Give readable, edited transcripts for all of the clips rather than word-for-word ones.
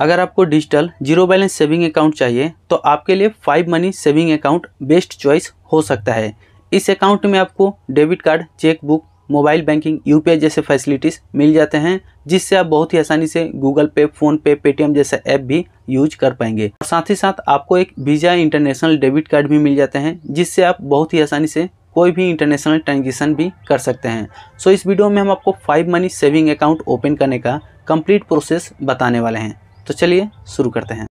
अगर आपको digital zero balance saving account चाहिए तो आपके लिए five money saving account best choice हो सकता है। इस अकाउंट में आपको debit card, chequebook, mobile banking, UPI जैसे फैसिलिटीज़ मिल जाते हैं, जिससे आप बहुत ही आसानी से गूगल पे, फ़ोनपे, पेटीएम जैसे ऐप भी यूज कर पाएंगे। साथ ही साथ आपको एक वीज़ा इंटरनेशनल डेबिट कार्ड भी मिल जाते हैं, जिससे आप बहुत ही आसानी से कोई भी इंटरनेशनल ट्रांजेक्शन भी कर सकते हैं। सो इस वीडियो में हम आपको five money saving account open करने का कंप्लीट प्रोसेस बताने वाले हैं, तो चलिए शुरू करते हैं।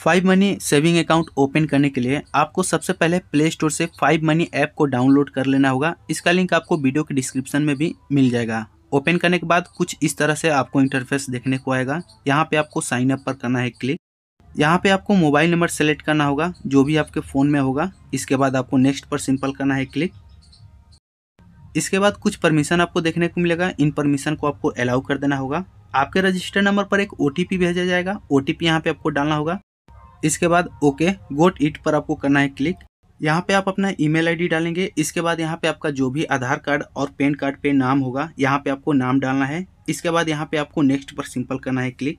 Five money saving account open करने के लिए आपको सबसे पहले प्ले स्टोर से फाइव मनी ऐप को डाउनलोड कर लेना होगा। इसका लिंक आपको वीडियो के डिस्क्रिप्शन में भी मिल जाएगा। ओपन करने के बाद कुछ इस तरह से आपको इंटरफेस देखने को आएगा। यहाँ पे आपको साइन अप पर करना है क्लिक। यहाँ पे आपको मोबाइल नंबर सेलेक्ट करना होगा जो भी आपके फ़ोन में होगा। इसके बाद आपको नेक्स्ट पर सिंपल करना है क्लिक। इसके बाद कुछ परमिशन आपको देखने को मिलेगा, इन परमिशन को आपको अलाउ कर देना होगा। आपके रजिस्टर नंबर पर एक ओटीपी भेजा जाएगा, ओटीपी यहाँ पे आपको डालना होगा। इसके बाद ओके गोट इट पर आपको करना है क्लिक। यहाँ पे आप अपना ईमेल आईडी डालेंगे। इसके बाद यहाँ पे आपका जो भी आधार कार्ड और पैन कार्ड पे नाम होगा, यहाँ पे आपको नाम डालना है। इसके बाद यहाँ पे आपको नेक्स्ट पर सिंपल करना है क्लिक।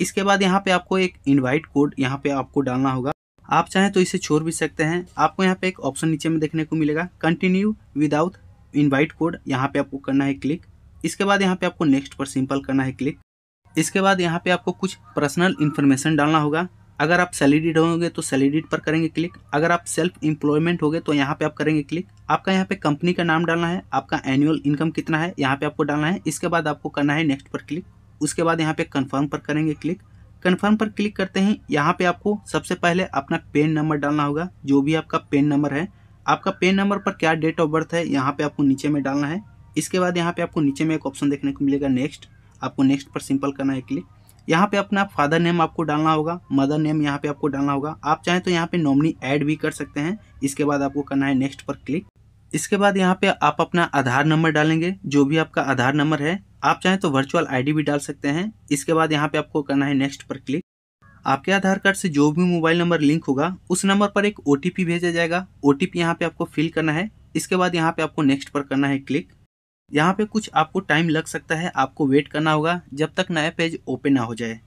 इसके बाद यहाँ पे आपको एक इन्वाइट कोड यहाँ पे आपको डालना होगा। आप चाहें तो इसे छोड़ भी सकते हैं। आपको यहाँ पे एक ऑप्शन नीचे में देखने को मिलेगा कंटिन्यू विदाउट इन्वाइट कोड, यहाँ पे आपको करना है क्लिक। इसके बाद यहाँ पे आपको नेक्स्ट पर सिंपल करना है क्लिक। इसके बाद यहाँ पे आपको कुछ पर्सनल इन्फॉर्मेशन डालना होगा। अगर आप सैलरीड होंगे तो सैलरीड पर करेंगे क्लिक। अगर आप सेल्फ एम्प्लॉयमेंट होंगे तो यहाँ पे आप करेंगे क्लिक। आपका यहाँ पे कंपनी का नाम डालना है, आपका एनुअल इनकम कितना है यहाँ पे आपको डालना है। इसके बाद आपको करना है नेक्स्ट पर क्लिक। उसके बाद यहाँ पे कन्फर्म पर करेंगे क्लिक। कन्फर्म पर क्लिक करते ही यहाँ पे आपको सबसे पहले अपना पैन नंबर डालना होगा, जो भी आपका पैन नंबर है। आपका पैन नंबर पर क्या डेट ऑफ बर्थ है यहाँ पे आपको नीचे में डालना है। इसके बाद यहाँ पे आपको नीचे में एक ऑप्शन देखने को मिलेगा नेक्स्ट, आपको नेक्स्ट पर सिंपल करना है क्लिक। यहाँ पे अपना फादर नेम आपको डालना होगा, मदर नेम यहाँ पे आपको डालना होगा। आप चाहें तो यहाँ पे नॉमिनी ऐड भी कर सकते हैं। इसके बाद आपको करना है नेक्स्ट पर क्लिक। इसके बाद यहाँ पे आप अपना आधार नंबर डालेंगे, जो भी आपका आधार नंबर है। आप चाहें तो वर्चुअल आईडी भी डाल सकते हैं। इसके बाद यहाँ पे आपको करना है नेक्स्ट पर क्लिक। आपके आधार कार्ड से जो भी मोबाइल नंबर लिंक होगा उस नंबर पर एक ओटीपी भेजा जाएगा, ओटीपी यहाँ पे आपको फिल करना है। इसके बाद यहाँ पे आपको नेक्स्ट पर करना है क्लिक। यहाँ पे कुछ आपको टाइम लग सकता है, आपको वेट करना होगा जब तक नया पेज ओपन ना हो जाए।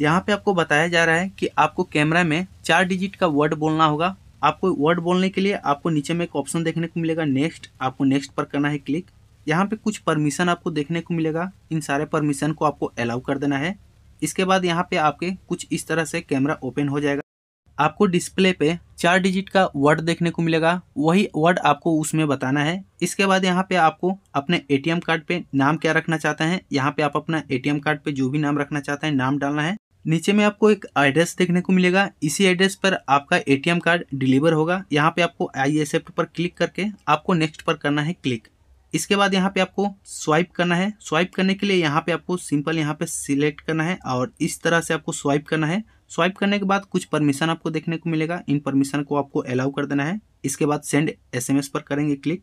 यहाँ पे आपको बताया जा रहा है कि आपको कैमरा में 4 डिजिट का वर्ड बोलना होगा। आपको वर्ड बोलने के लिए आपको नीचे में एक ऑप्शन देखने को मिलेगा नेक्स्ट, आपको नेक्स्ट पर करना है क्लिक। यहाँ पे कुछ परमिशन आपको देखने को मिलेगा, इन सारे परमिशन को आपको अलाउ कर देना है। इसके बाद यहाँ पे आपके कुछ इस तरह से कैमरा ओपन हो जाएगा। आपको डिस्प्ले पे 4 डिजिट का वर्ड देखने को मिलेगा, वही वर्ड आपको उसमें बताना है। इसके बाद यहाँ पे आपको अपने एटीएम कार्ड पे नाम क्या रखना चाहते हैं, यहाँ पे आप अपना एटीएम कार्ड पे जो भी नाम रखना चाहते हैं नाम डालना है। नीचे में आपको एक एड्रेस देखने को मिलेगा, इसी एड्रेस पर आपका एटीएम कार्ड डिलीवर होगा। यहाँ पे आपको ISF पर क्लिक करके आपको नेक्स्ट पर करना है क्लिक। इसके बाद यहाँ पे आपको स्वाइप करना है। स्वाइप करने के लिए यहाँ पे आपको सिंपल यहाँ पे सिलेक्ट करना है और इस तरह से आपको स्वाइप करना है। स्वाइप करने के बाद कुछ परमिशन आपको देखने को मिलेगा, इन परमिशन को आपको अलाउ कर देना है। इसके बाद सेंड SMS पर करेंगे क्लिक।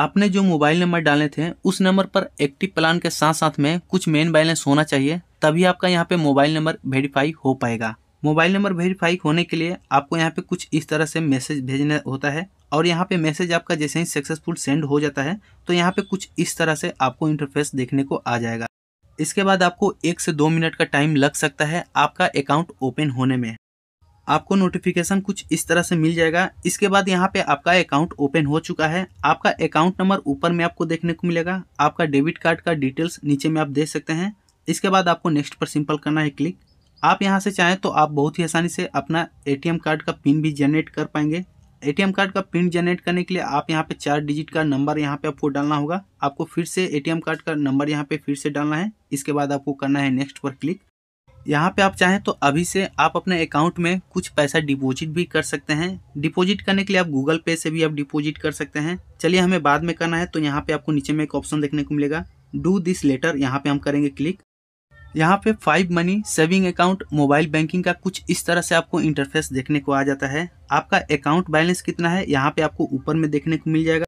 आपने जो मोबाइल नंबर डाले थे उस नंबर पर एक्टिव प्लान के साथ साथ में कुछ मेन बैलेंस होना चाहिए, तभी आपका यहाँ पे मोबाइल नंबर वेरीफाई हो पाएगा। मोबाइल नंबर वेरीफाई होने के लिए आपको यहाँ पे कुछ इस तरह से मैसेज भेजना होता है और यहाँ पे मैसेज आपका जैसे ही सक्सेसफुल सेंड हो जाता है तो यहाँ पे कुछ इस तरह से आपको इंटरफेस देखने को आ जाएगा। इसके बाद आपको 1 से 2 मिनट का टाइम लग सकता है आपका अकाउंट ओपन होने में। आपको नोटिफिकेशन कुछ इस तरह से मिल जाएगा। इसके बाद यहाँ पे आपका अकाउंट ओपन हो चुका है। आपका अकाउंट नंबर ऊपर में आपको देखने को मिलेगा, आपका डेबिट कार्ड का डिटेल्स नीचे में आप देख सकते हैं। इसके बाद आपको नेक्स्ट पर सिंपल करना है क्लिक। आप यहाँ से चाहें तो आप बहुत ही आसानी से अपना ATM कार्ड का पिन भी जनरेट कर पाएंगे। ATM कार्ड का पिन जनरेट करने के लिए आप यहाँ पे 4 डिजिट का नंबर यहाँ पे आपको डालना होगा। आपको फिर से ATM कार्ड का नंबर यहाँ पे फिर से डालना है। इसके बाद आपको करना है नेक्स्ट पर क्लिक। यहाँ पे आप चाहें तो अभी से आप अपने अकाउंट में कुछ पैसा डिपॉजिट भी कर सकते हैं। डिपॉजिट करने के लिए आप गूगल पे से भी आप डिपॉजिट कर सकते हैं। चलिए हमें बाद में करना है तो यहाँ पे आपको नीचे में एक ऑप्शन देखने को मिलेगा डू दिस लेटर, यहाँ पे हम करेंगे क्लिक। यहाँ पे five money saving account mobile banking का कुछ इस तरह से आपको इंटरफेस देखने को आ जाता है। आपका अकाउंट बैलेंस कितना है यहाँ पे आपको ऊपर में देखने को मिल जाएगा।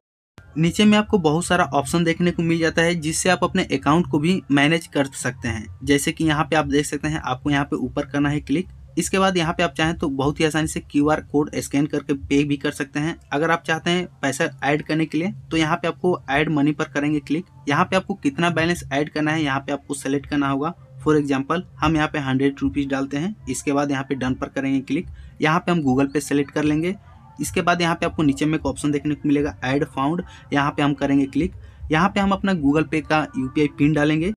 नीचे में आपको बहुत सारा ऑप्शन देखने को मिल जाता है जिससे आप अपने अकाउंट को भी मैनेज कर सकते हैं। जैसे कि यहाँ पे आप देख सकते हैं, आपको यहाँ पे ऊपर करना है क्लिक। इसके बाद यहाँ पे आप चाहें तो बहुत ही आसानी से QR कोड स्कैन करके पे भी कर सकते हैं। अगर आप चाहते हैं पैसा ऐड करने के लिए तो यहाँ पे आपको ऐड मनी पर करेंगे क्लिक। यहाँ पे आपको कितना बैलेंस ऐड करना है यहाँ पे आपको सेलेक्ट करना होगा। फॉर एग्जांपल हम यहाँ पे 100 रुपीज़ डालते हैं। इसके बाद यहाँ पे डन पर करेंगे क्लिक। यहाँ पे हम गूगल पे सेलेक्ट कर लेंगे। इसके बाद यहाँ पे आपको नीचे में एक ऑप्शन देखने को मिलेगा ऐड फाउंड, यहाँ पे हम करेंगे क्लिक। यहाँ पे हम अपना गूगल पे का यूपीआई पिन डालेंगे।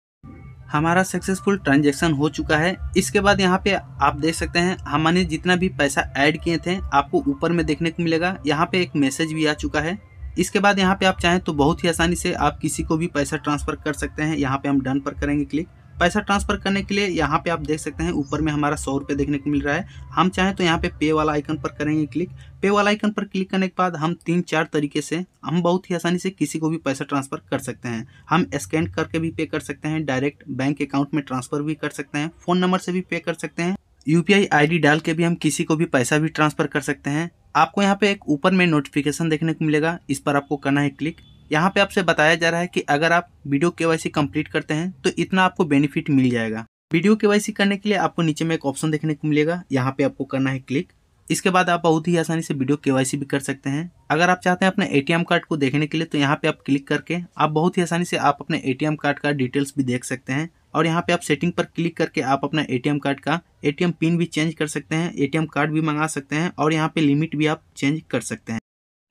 हमारा सक्सेसफुल ट्रांजैक्शन हो चुका है। इसके बाद यहाँ पे आप देख सकते हैं हमने जितना भी पैसा ऐड किए थे आपको ऊपर में देखने को मिलेगा। यहाँ पे एक मैसेज भी आ चुका है। इसके बाद यहाँ पे आप चाहें तो बहुत ही आसानी से आप किसी को भी पैसा ट्रांसफ़र कर सकते हैं। यहाँ पे हम डन पर करेंगे क्लिक। पैसा ट्रांसफ़र करने के लिए यहाँ पे आप देख सकते हैं ऊपर में हमारा 100 रुपये देखने को मिल रहा है। हम चाहें तो यहाँ पे पे वाला आइकन पर करेंगे क्लिक। पे वाला आइकन पर क्लिक करने के बाद हम 3-4 तरीके से हम बहुत ही आसानी से किसी को भी पैसा ट्रांसफ़र कर सकते हैं। हम स्कैन करके भी पे कर सकते हैं, डायरेक्ट बैंक अकाउंट में ट्रांसफ़र भी कर सकते हैं, फ़ोन नंबर से भी पे कर सकते हैं, यूपीआई आईडी डाल के भी हम किसी को भी पैसा भी ट्रांसफ़र कर सकते हैं। आपको यहाँ पे एक ऊपर में नोटिफिकेशन देखने को मिलेगा, इस पर आपको करना है क्लिक। यहाँ पे आपसे बताया जा रहा है कि अगर आप वीडियो केवाईसी कंप्लीट करते हैं तो इतना आपको बेनिफिट मिल जाएगा। वीडियो केवाईसी करने के लिए आपको नीचे में एक ऑप्शन देखने को मिलेगा, यहाँ पे आपको करना है क्लिक। इसके बाद आप बहुत ही आसानी से वीडियो केवाईसी भी कर सकते हैं। अगर आप चाहते हैं अपने एटीएम कार्ड को देखने के लिए तो यहाँ पे आप क्लिक करके आप बहुत ही आसानी से आप अपने एटीएम कार्ड का डिटेल्स भी देख सकते हैं। और यहाँ पे आप सेटिंग पर क्लिक करके आप अपना एटीएम कार्ड का एटीएम पिन भी चेंज कर सकते हैं, एटीएम कार्ड भी मंगा सकते हैं और यहाँ पे लिमिट भी आप चेंज कर सकते हैं।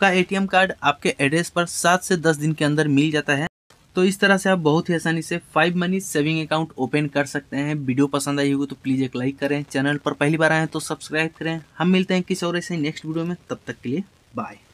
आपका एटीएम कार्ड आपके एड्रेस पर 7 से 10 दिन के अंदर मिल जाता है। तो इस तरह से आप बहुत ही आसानी से 5 मनी सेविंग अकाउंट ओपन कर सकते हैं। वीडियो पसंद आई होगी तो प्लीज़ एक लाइक करें। चैनल पर पहली बार आए हैं तो सब्सक्राइब करें। हम मिलते हैं किसी और ऐसे नेक्स्ट वीडियो में, तब तक के लिए बाय।